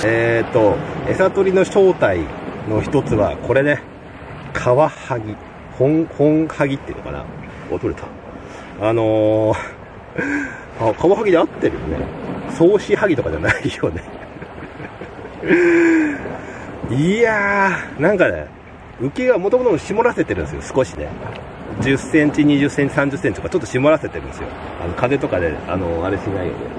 餌取りの正体の一つはこれね、カワハギ、ホンハギっていうのかな。お、取れた。あ、カワハギで合ってるよね。ソウシハギとかじゃないよね。いやー、なんかね、浮きがもともと絞らせてるんですよ、少しね。10センチ、20センチ、30センチとか、ちょっと絞らせてるんですよ。風とかで、あれしないよね。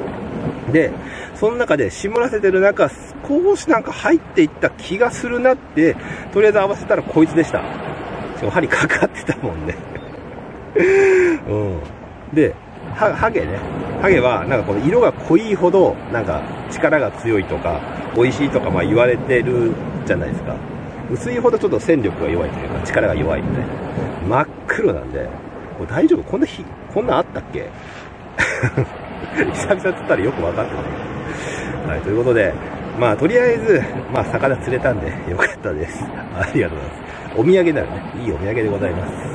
で、その中で絞らせてる中、少しなんか入っていった気がするなって、とりあえず合わせたらこいつでした。しかも針かかってたもんね。うん。で、ハゲね。ハゲは、なんかこの色が濃いほど、なんか力が強いとか、美味しいとか、まあ言われてるじゃないですか。薄いほどちょっと戦力が弱いというか、力が弱いみたいな。真っ黒なんで、これ大丈夫？こんなあったっけ？久々釣ったらよく分かってない。はい、ということで、まあとりあえず、まあ魚釣れたんでよかったです。ありがとうございます。お土産になるね。いいお土産でございます。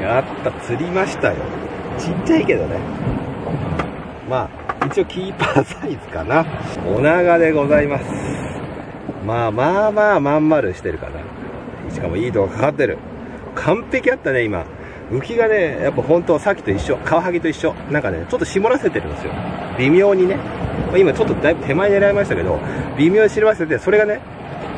やった、釣りましたよ。ちっちゃいけどね。まあ、一応キーパーサイズかな。お長でございます。まあまあまあ、まん丸してるかな。しかもいいとこかかってる。完璧あったね、今。浮きがね、やっぱ本当さっきと一緒。カワハギと一緒。なんかね、ちょっと絞らせてるんですよ。微妙にね。今ちょっとだいぶ手前狙いましたけど、微妙に絞らせて、それがね、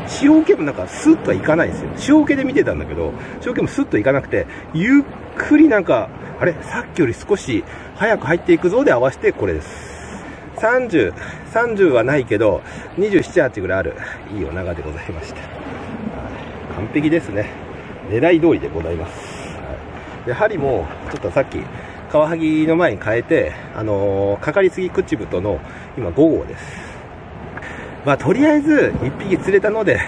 潮受けもなんかスッとはいかないんですよ。潮受けで見てたんだけど、潮受けもスッといかなくて、ゆっくりなんか、あれさっきより少し早く入っていくぞで合わせてこれです。30はないけど、27、8ぐらいある、いいお長でございました。完璧ですね。狙い通りでございます。で、針も、ちょっとさっき、カワハギの前に変えて、かかりすぎ口太の、今5号です。まあ、とりあえず、1匹釣れたので、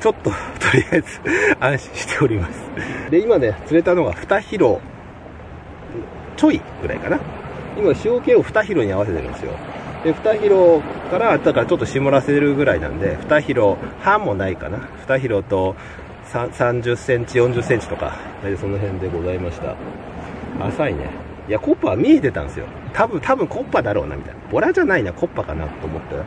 ちょっと、とりあえず、安心しております。で、今ね、釣れたのが2ヒロ、ちょいぐらいかな。今、塩気を2ヒロに合わせてるんですよ。で、2ヒロから、だからちょっと絞らせるぐらいなんで、2ヒロ半もないかな。2ヒロと30センチ、40センチとか、その辺でございました。浅いね。いや、コッパは見えてたんですよ。多分コッパだろうな、みたいな。ボラじゃないな、コッパかなと思ったら、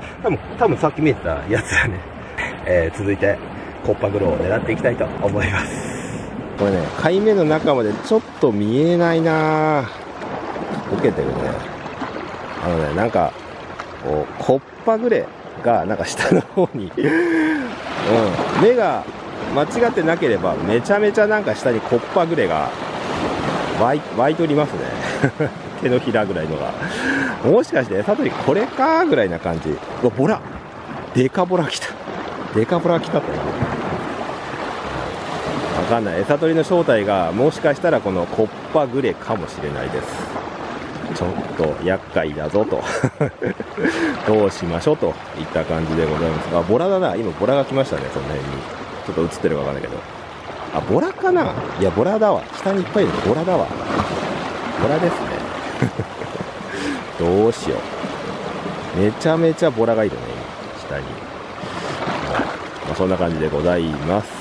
多分さっき見えてたやつだね。続いて、コッパグロを狙っていきたいと思います。これね、海面の中までちょっと見えないなぁ。受けてるね。なんか、こう、コッパグレが、なんか下の方に、目が間違ってなければ、めちゃめちゃなんか下にコッパグレが湧いておりますね。手のひらぐらいのが。もしかして、サトリこれかぐらいな感じ。うわ、ボラデカボラ来た。デカボラ来たってな。わかんない。餌取りの正体が、もしかしたらこのコッパグレかもしれないです。ちょっと厄介だぞとどうしましょうといった感じでございますが、ボラだな。今ボラが来ましたね。その辺にちょっと映ってるかわかんないけど、あ、ボラかな。いや、ボラだわ。下にいっぱいいる。ボラだわ。ボラですね。どうしよう。めちゃめちゃボラがいるね、今下に。まあ、そんな感じでございます。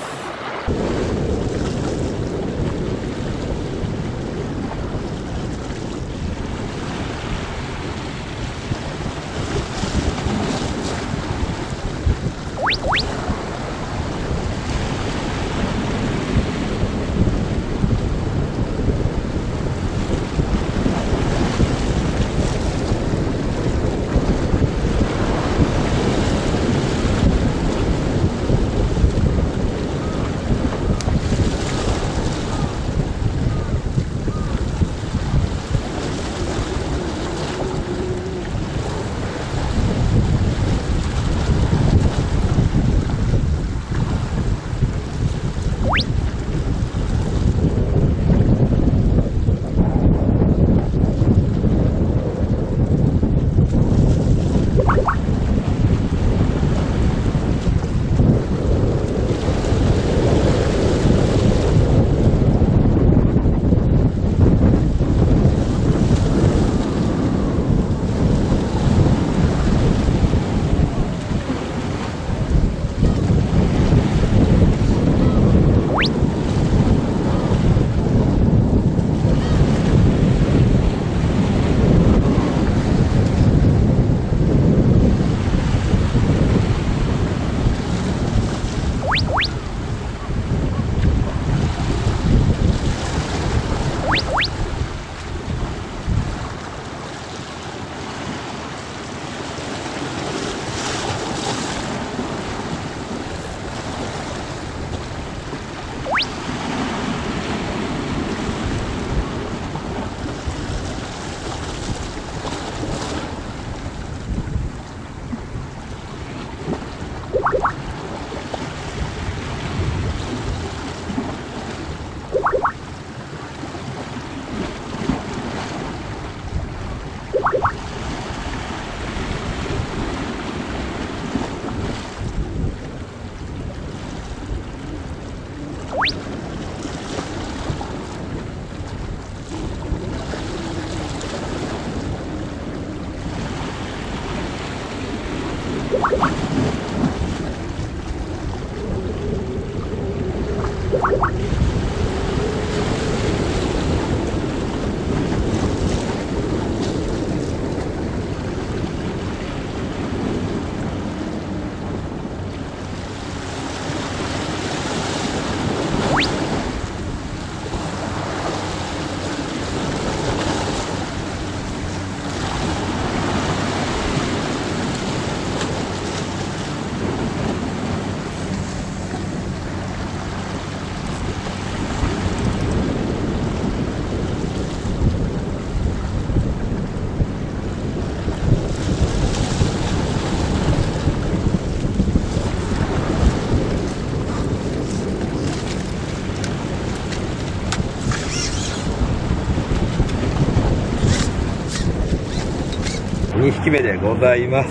2匹目でございます。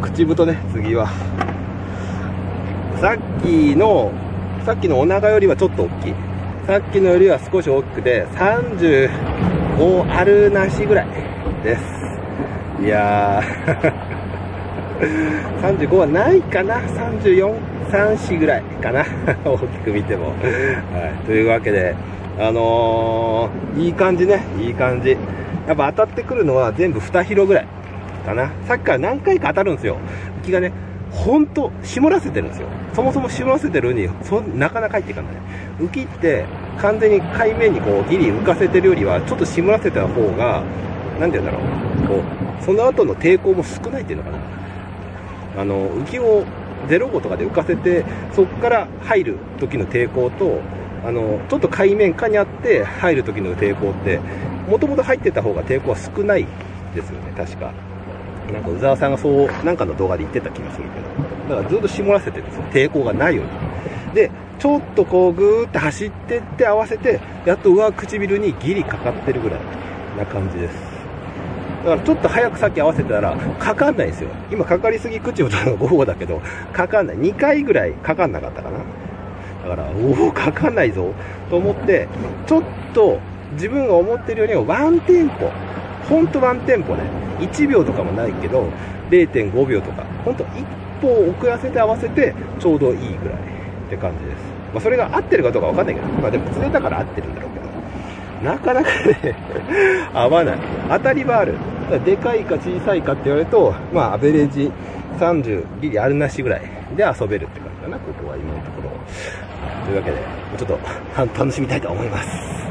口太ね、次はさっきのお腹よりはちょっと大きい、さっきのよりは少し大きくて35あるなしぐらいです。いやー35はないかな、34、34ぐらいかな大きく見ても、はい、というわけでいい感じね、いい感じ。やっぱ当たってくるのは全部2広ぐらいかな。さっきから何回か当たるんですよ。気がね、ほんと絞らせてるんですよ。そもそも絞らせてるになかなか入っていかない。浮きって完全に海面にこうギリ浮かせてるよりはちょっと絞らせた方が、何て言うんだろう、こうその後の抵抗も少ないっていうのかな。浮きを0号とかで浮かせて、そこから入る時の抵抗と、ちょっと海面下にあって入る時の抵抗って、もともと入ってた方が抵抗は少ないですよね、確か。なんか宇沢さんがそう、なんかの動画で言ってた気がするけど、だからずっと絞らせてるんですよ、抵抗がないように。で、ちょっとこうぐーって走ってって合わせて、やっと上唇にギリかかってるぐらいな感じです。だからちょっと早くさっき合わせたらかかんないんですよ。今かかりすぎ口元の5号だけど、かかんない。2回ぐらいかかんなかったかな。だから、おお、かかんないぞと思って、ちょっと自分が思ってるよりはワンテンポ、ほんとワンテンポね、1秒とかもないけど、0.5 秒とか、ほんと一歩遅らせて合わせて、ちょうどいいぐらいって感じです。まあ、それが合ってるかどうかわかんないけど、まあ、でも釣れたから合ってるんだろうけど、なかなかね、合わない。当たりはある。でかいか小さいかって言われると、まあ、アベレージ30ギリあるなしぐらいで遊べるって感じかな、ここは今のところ。というわけで、ちょっと楽しみたいと思います。